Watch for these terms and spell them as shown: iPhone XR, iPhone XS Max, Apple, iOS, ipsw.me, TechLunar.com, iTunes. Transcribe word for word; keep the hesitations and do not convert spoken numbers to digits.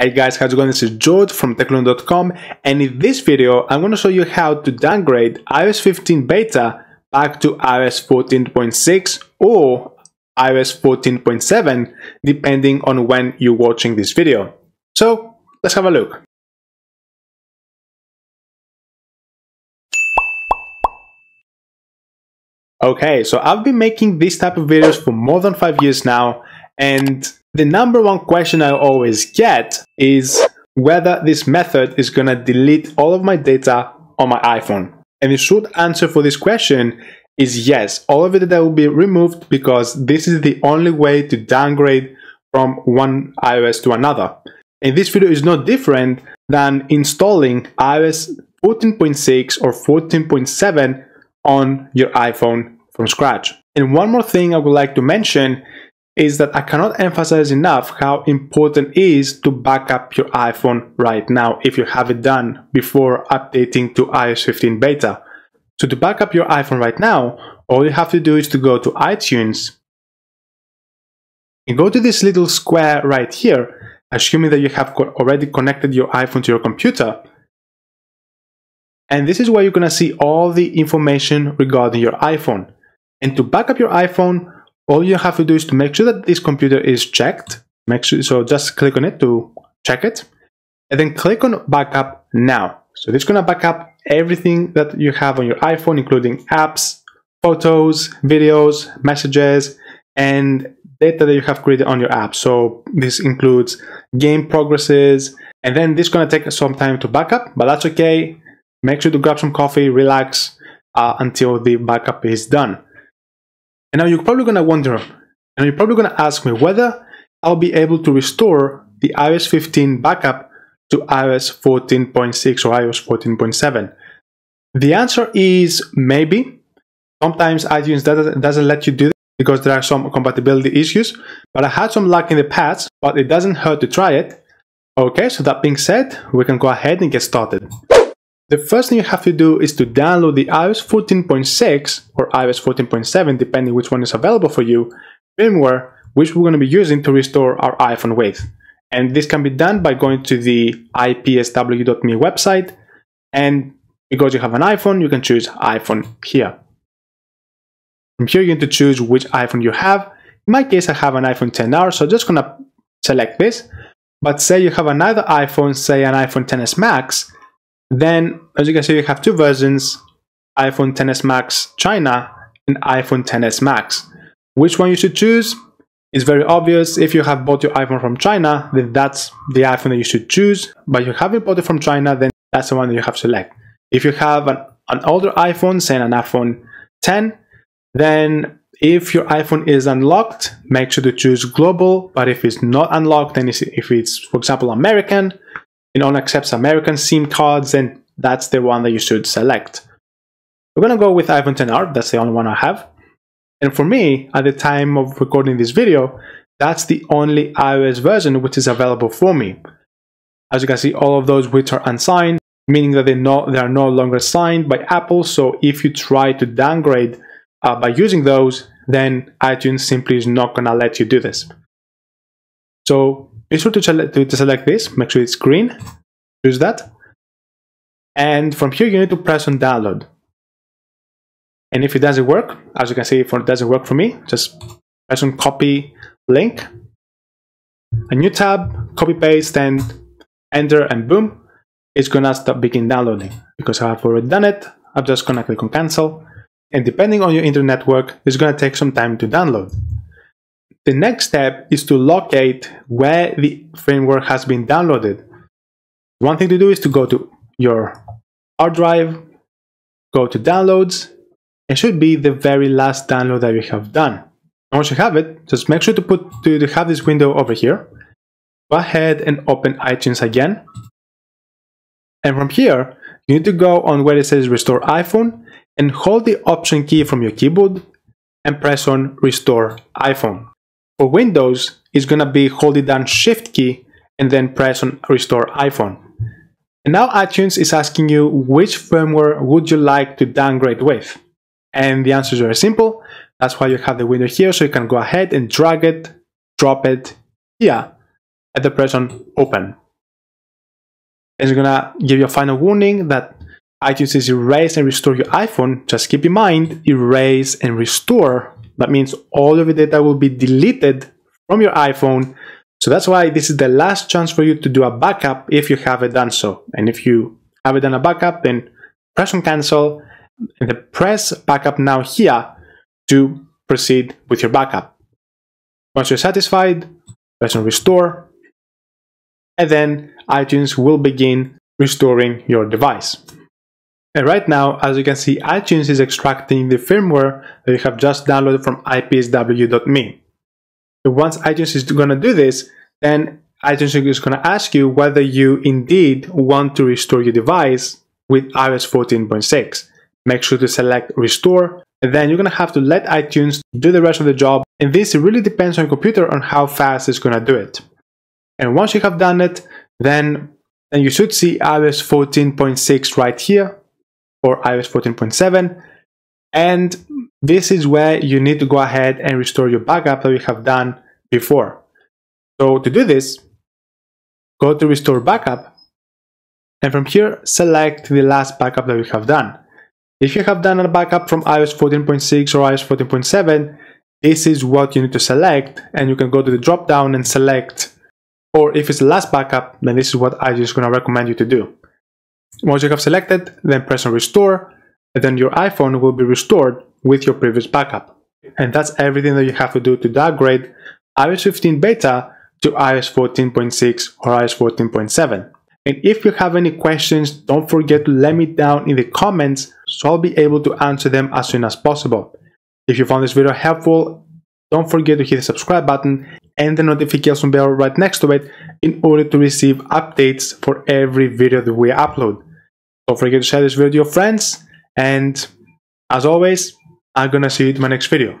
Hey guys, how's it going? This is George from TechLunar dot com, and in this video I'm going to show you how to downgrade i O S fifteen beta back to i O S fourteen point six or i O S fourteen point seven depending on when you're watching this video. So let's have a look. Okay, so I've been making these type of videos for more than five years now, and the number one question I always get is whether this method is going to delete all of my data on my iPhone. And the short answer for this question is yes, all of the data will be removed because this is the only way to downgrade from one iOS to another. And this video is no different than installing i O S fourteen point six or fourteen point seven on your iPhone from scratch. And one more thing I would like to mention is that I cannot emphasize enough how important it is to back up your iPhone right now if you have it done before updating to i O S fifteen beta. So to back up your iPhone right now, all you have to do is to go to iTunes and go to this little square right here, assuming that you have already connected your iPhone to your computer. And this is where you're going to see all the information regarding your iPhone. And to back up your iPhone, all you have to do is to make sure that this computer is checked. Make sure, so just click on it to check it. And then click on backup now. So this is going to back up everything that you have on your iPhone, including apps, photos, videos, messages, and data that you have created on your app. So this includes game progresses. And then this is going to take some time to back up, but that's okay. Make sure to grab some coffee, relax uh, until the backup is done. And now you're probably going to wonder, and you're probably going to ask me whether I'll be able to restore the i O S fifteen backup to i O S fourteen point six or i O S fourteen point seven. The answer is maybe. Sometimes iTunes doesn't, doesn't let you do that because there are some compatibility issues, but I had some luck in the past, but it doesn't hurt to try it. Okay, so that being said, we can go ahead and get started. The first thing you have to do is to download the i O S fourteen point six or i O S fourteen point seven, depending which one is available for you, firmware, which we're going to be using to restore our iPhone with. And this can be done by going to the i p s w dot me website, and because you have an iPhone, you can choose iPhone here. From here, you're going to choose which iPhone you have. In my case, I have an iPhone X R, so I'm just going to select this. But say you have another iPhone, say an iPhone X S Max, then, as you can see, you have two versions, iPhone X S Max China and iPhone X S Max. Which one you should choose is very obvious. If you have bought your iPhone from China, then that's the iPhone that you should choose. But if you haven't bought it from China, then that's the one that you have to select. If you have an, an older iPhone, say an iPhone ten, then if your iPhone is unlocked, make sure to choose global. But if it's not unlocked, and if it's, for example, American, it only accepts American SIM cards, and that's the one that you should select. We're going to go with iPhone X R, that's the only one I have. And for me, at the time of recording this video, that's the only iOS version which is available for me. As you can see, all of those which are unsigned, meaning that they, no, they are no longer signed by Apple, so if you try to downgrade uh, by using those, then iTunes simply is not going to let you do this. So be sure to select, to select this, make sure it's green, choose that. And from here, you need to press on download. And if it doesn't work, as you can see, if it doesn't work for me, just press on copy link, a new tab, copy paste and enter, and boom, it's gonna start begin downloading. Because I've already done it, I'm just gonna click on cancel. And depending on your internet network, it's gonna take some time to download. The next step is to locate where the firmware has been downloaded. One thing to do is to go to your hard drive, go to downloads. It should be the very last download that you have done. Once you have it, just make sure to put to, to have this window over here. Go ahead and open iTunes again. And from here, you need to go on where it says Restore iPhone and hold the Option key from your keyboard and press on Restore iPhone. For Windows, it's going to be holding down Shift key and then press on Restore iPhone. And now iTunes is asking you which firmware would you like to downgrade with. And the answer is very simple. That's why you have the window here, so you can go ahead and drag it, drop it here, and then press on Open. It's gonna give you a final warning that iTunes says erase and restore your iPhone. Just keep in mind, erase and restore. That means all of the data will be deleted from your iPhone. So that's why this is the last chance for you to do a backup if you haven't done so. And if you haven't done a backup, then press on cancel and then press backup now here to proceed with your backup. Once you're satisfied, press on restore, and then iTunes will begin restoring your device. And right now, as you can see, iTunes is extracting the firmware that you have just downloaded from i p s w dot m e. So once iTunes is going to do this, then iTunes is going to ask you whether you indeed want to restore your device with i O S fourteen point six. Make sure to select restore, and then you're going to have to let iTunes do the rest of the job. And this really depends on your computer on how fast it's going to do it. And once you have done it, then, then you should see i O S fourteen point six right here, or i O S fourteen point seven. And this is where you need to go ahead and restore your backup that you have done before. So to do this, go to restore backup, and from here select the last backup that you have done. If you have done a backup from i O S fourteen point six or i O S fourteen point seven, this is what you need to select, and you can go to the drop down and select, or if it's the last backup, then this is what iTunes is going to recommend you to do. Once you have selected, then press on restore, and then your iPhone will be restored with your previous backup. And that's everything that you have to do to downgrade i O S fifteen beta to i O S fourteen point six or i O S fourteen point seven. And if you have any questions, don't forget to let me down in the comments so I'll be able to answer them as soon as possible. If you found this video helpful, don't forget to hit the subscribe button and the notification bell right next to it in order to receive updates for every video that we upload. Don't forget to share this video with your friends, and as always, I'm gonna see you in my next video.